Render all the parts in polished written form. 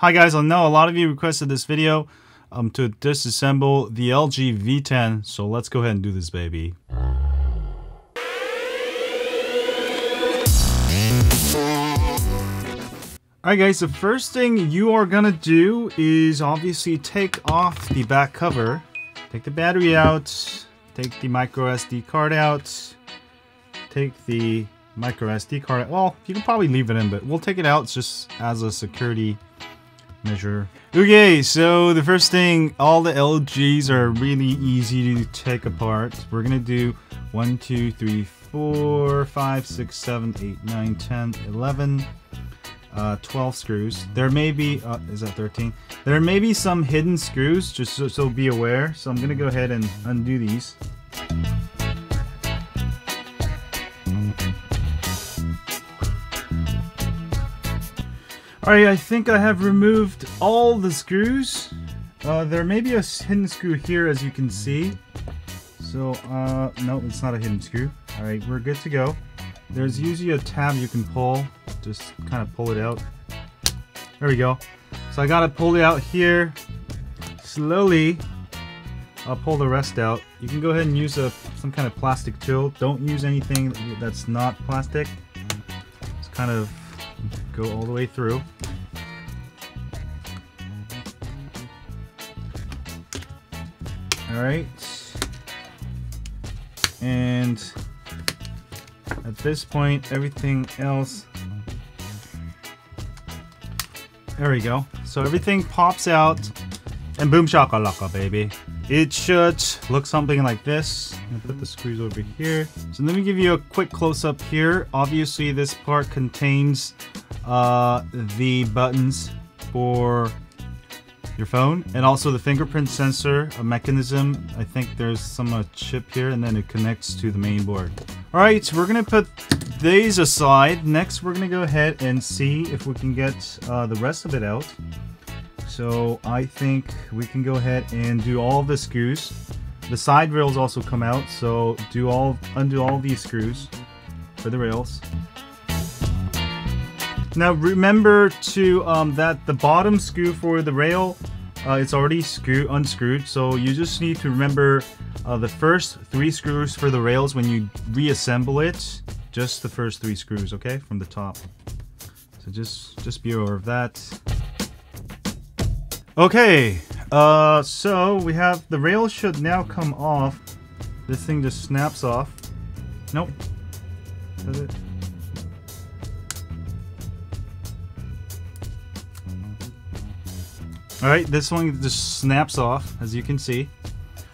Hi guys, I know a lot of you requested this video to disassemble the LG V10, so let's go ahead and do this baby. Alright guys, the first thing you are gonna do is obviously take off the back cover, take the battery out, take the micro SD card out, take the micro SD card, well, you can probably leave it in, but we'll take it out just as a security measure. Okay, so the first thing, all the LGs are really easy to take apart. We're gonna do 1, 2, 3, 4, 5, 6, 7, 8, 9, 10, 11, 12 screws. There may be, is that 13? There may be some hidden screws, just so be aware. So I'm gonna go ahead and undo these. Alright, I think I have removed all the screws. There may be a hidden screw here, as you can see. So, no, it's not a hidden screw. Alright, we're good to go. There's usually a tab you can pull. Just kind of pull it out. There we go. So I gotta pull it out here. Slowly, I'll pull the rest out. You can go ahead and use some kind of plastic tool. Don't use anything that's not plastic. It's kind of go all the way through. All right, and at this point, everything else, there we go. So everything pops out and boom shakalaka, baby. It should look something like this. I'm gonna put the screws over here. So let me give you a quick close-up here. Obviously this part contains the buttons for your phone and also the fingerprint sensor, a mechanism. I think there's some chip here and then it connects to the main board. All right, so we're gonna put these aside. Next, we're gonna go ahead and see if we can get the rest of it out. So I think we can go ahead and do all the screws. The side rails also come out, so undo all these screws for the rails. Now remember to that the bottom screw for the rail, it's already unscrewed, so you just need to remember the first 3 screws for the rails when you reassemble it. Just the first 3 screws, okay, from the top. So just be aware of that. Okay, so we have the rail should now come off. This thing just snaps off. Nope. That's it. Alright, this one just snaps off, as you can see.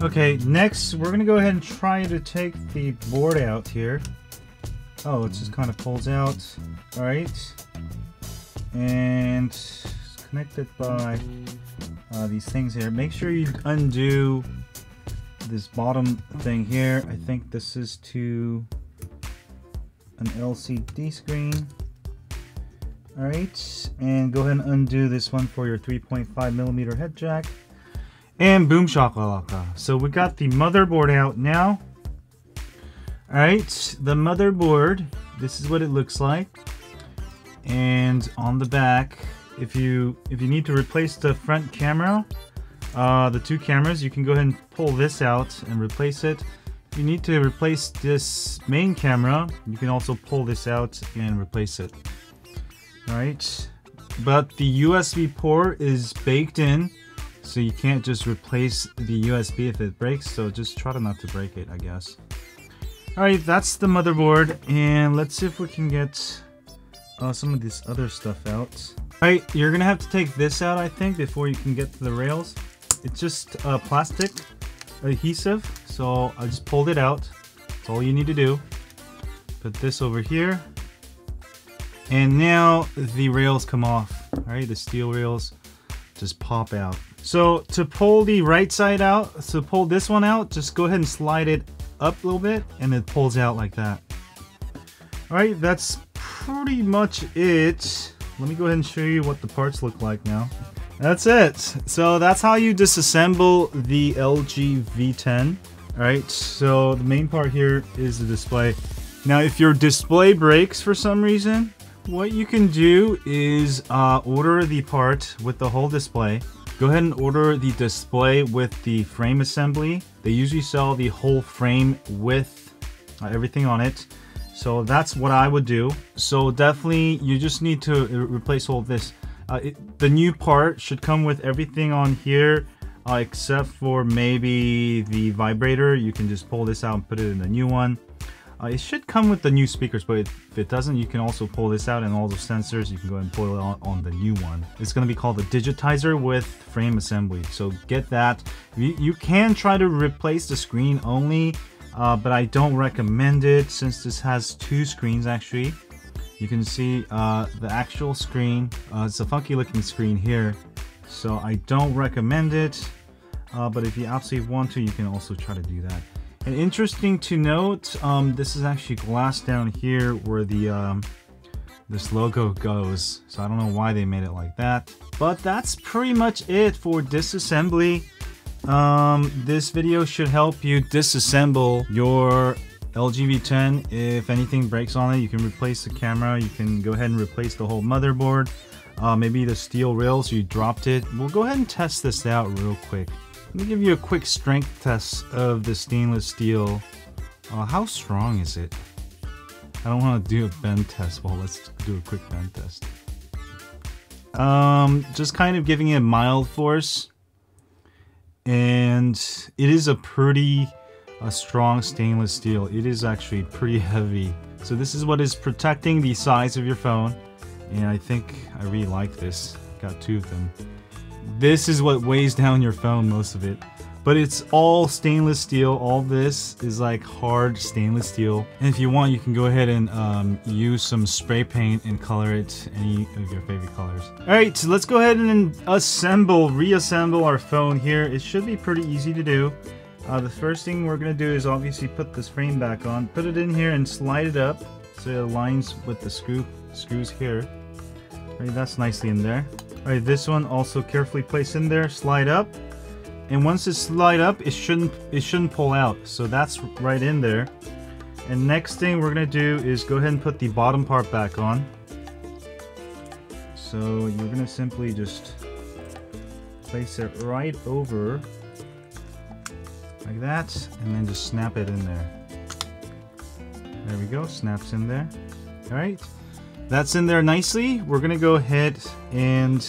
Okay, next we're gonna go ahead and try to take the board out here. Oh, it just kind of pulls out. Alright. And it's connected by these things here. Make sure you undo this bottom thing here. I think this is to an LCD screen. All right, and go ahead and undo this one for your 3.5mm head jack. And boom shakalaka. So we got the motherboard out now. All right, the motherboard, this is what it looks like. And on the back, if you need to replace the front camera, the 2 cameras, you can go ahead and pull this out and replace it. If you need to replace this main camera, you can also pull this out and replace it. Alright, but the USB port is baked in, so you can't just replace the USB if it breaks, so just try not to break it, I guess. Alright, that's the motherboard, and let's see if we can get some of this other stuff out. Alright, you're gonna have to take this out, I think, before you can get to the rails. It's just plastic adhesive, so I just pulled it out. That's all you need to do. Put this over here. And now the rails come off. All right, the steel rails just pop out. So to pull the right side out, so pull this one out, just go ahead and slide it up a little bit and it pulls out like that. All right, that's pretty much it. Let me go ahead and show you what the parts look like now. That's it. So that's how you disassemble the LG V10. All right, so the main part here is the display. Now if your display breaks for some reason, What you can do is order the part with the whole display. Go ahead and order the display with the frame assembly. They usually sell the whole frame with everything on it. So that's what I would do. So definitely you just need to replace all this. The new part should come with everything on here except for maybe the vibrator. You can just pull this out and put it in the new one. It should come with the new speakers, but if it doesn't, you can also pull this out, and all the sensors, you can go ahead and pull it on the new one. It's going to be called the digitizer with frame assembly. So get that. You can try to replace the screen only, but I don't recommend it since this has two screens actually. You can see the actual screen. It's a funky looking screen here. So I don't recommend it, but if you absolutely want to, you can also try to do that. And interesting to note, this is actually glass down here where the this logo goes. So I don't know why they made it like that. But that's pretty much it for disassembly. This video should help you disassemble your LG V10. If anything breaks on it, you can replace the camera. You can go ahead and replace the whole motherboard. Maybe the steel rails, you dropped it. We'll go ahead and test this out real quick. Let me give you a quick strength test of the stainless steel. How strong is it? I don't want to do a bend test. Well, let's do a quick bend test. Just kind of giving it mild force. And it is a pretty strong stainless steel. It is actually pretty heavy. So this is what is protecting the size of your phone. And I think I really like this. Got two of them. This is what weighs down your phone, most of it. But it's all stainless steel. All this is like hard stainless steel. And if you want, you can go ahead and use some spray paint and color it any of your favorite colors. All right, so let's go ahead and reassemble our phone here. It should be pretty easy to do. The first thing we're gonna do is obviously put this frame back on, put it in here and slide it up so it aligns with the screws here. All right, that's nicely in there. Alright, this one also carefully placed in there, slide up. And once it's slide up, it shouldn't pull out. So that's right in there. And next thing we're gonna do is go ahead and put the bottom part back on. So you're gonna simply just place it right over like that and then just snap it in there. There we go, snaps in there. Alright. That's in there nicely. We're gonna go ahead and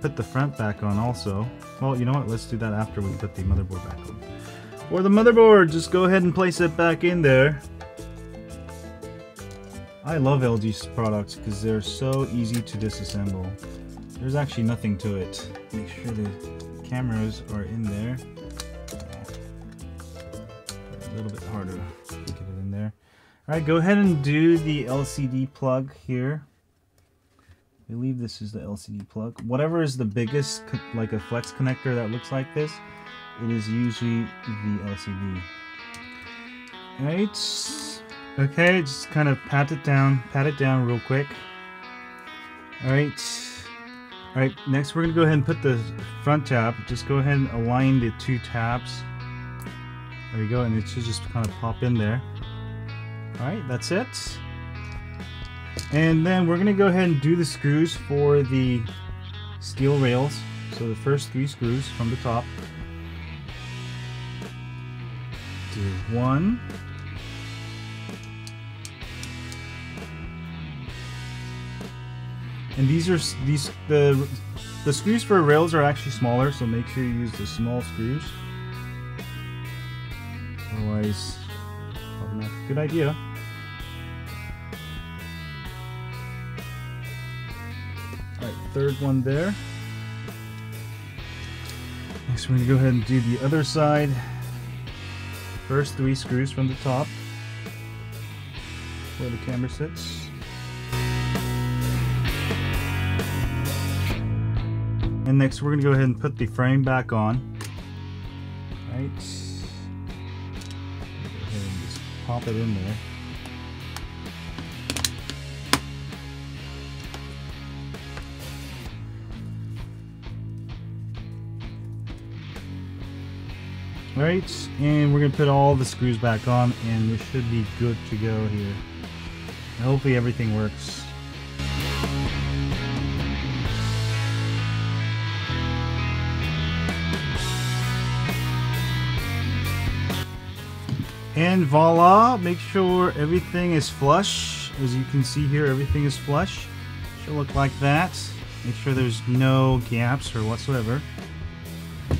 put the front back on also. Well, you know what? Let's do that after we put the motherboard back on. For the motherboard, just go ahead and place it back in there. I love LG's products because they're so easy to disassemble. There's actually nothing to it. Make sure the cameras are in there. A little bit harder to get it in there. Alright, go ahead and do the LCD plug here. I believe this is the LCD plug. Whatever is the biggest, like a flex connector that looks like this, it is usually the LCD. Alright, okay, just kind of pat it down real quick. Alright, next we're gonna go ahead and put the front tab. Just go ahead and align the two tabs. There you go, and it should just kind of pop in there. Alright, that's it. And then we're gonna go ahead and do the screws for the steel rails. So the first three screws from the top. Do one. And the screws for rails are actually smaller, so make sure you use the small screws. Otherwise, probably not a good idea. Third one there. Next we're going to go ahead and do the other side. First three screws from the top where the camera sits. And next we're going to go ahead and put the frame back on. Alright. Go ahead and just pop it in there. Alright, and we're going to put all the screws back on and we should be good to go here. And hopefully everything works. And voila, make sure everything is flush. As you can see here, everything is flush. Should look like that. Make sure there's no gaps or whatsoever.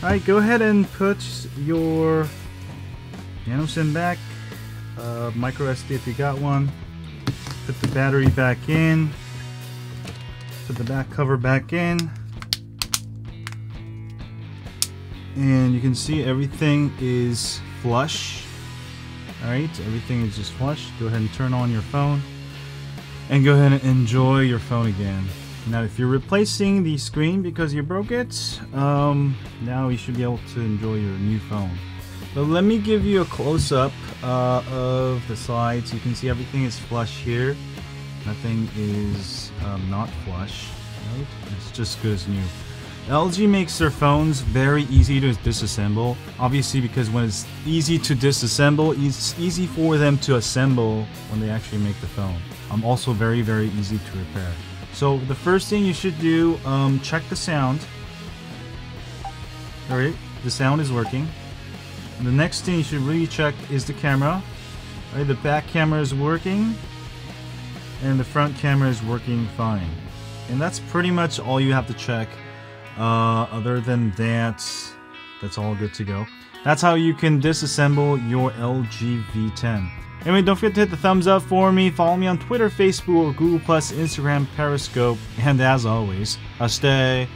Alright, go ahead and put your NanoSIM back, micro SD if you got one. Put the battery back in. Put the back cover back in. And you can see everything is flush. Alright, everything is just flush. Go ahead and turn on your phone. And go ahead and enjoy your phone again. Now if you're replacing the screen because you broke it, now you should be able to enjoy your new phone. But let me give you a close-up of the sides. You can see everything is flush here. Nothing is not flush. Right? It's just good as new. LG makes their phones very easy to disassemble. Obviously, because when it's easy to disassemble, it's easy for them to assemble when they actually make the phone. Also very, very easy to repair. So the first thing you should do, check the sound. Alright, the sound is working. And the next thing you should really check is the camera. Alright, the back camera is working. And the front camera is working fine. And that's pretty much all you have to check. Other than that, that's all good to go. That's how you can disassemble your LG V10. Anyway, don't forget to hit the thumbs up for me. Follow me on Twitter, Facebook, Google+, Instagram, Periscope, and as always, stay.